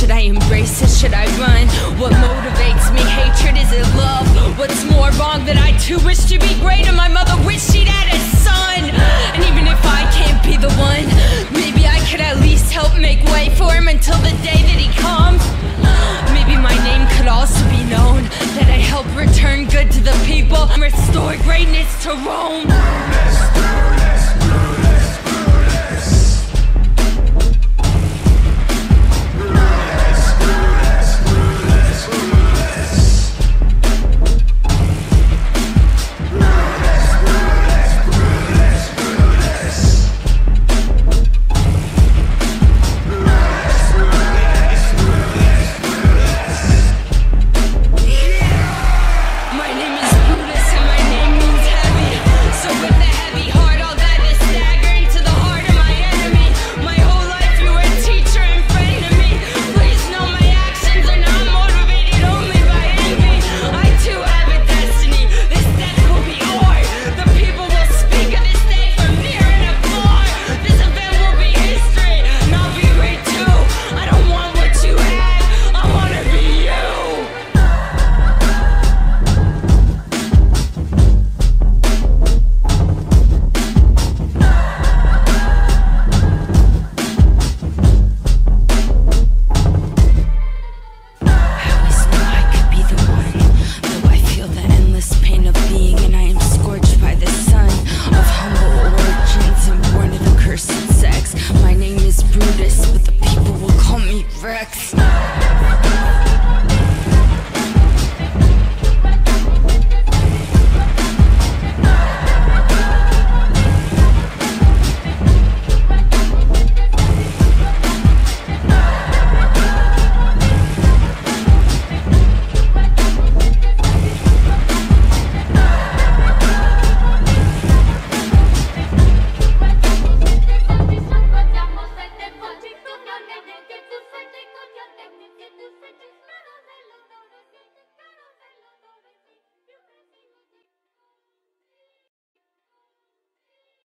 Should I embrace it? Should I run? What motivates me? Hatred? Is it love? What's more wrong that I too wish to be great? And my mother wished she'd had a son. And even if I can't be the one, maybe I could at least help make way for him until the day that he comes. Maybe my name could also be known, that I help return good to the people, restore greatness to Rome.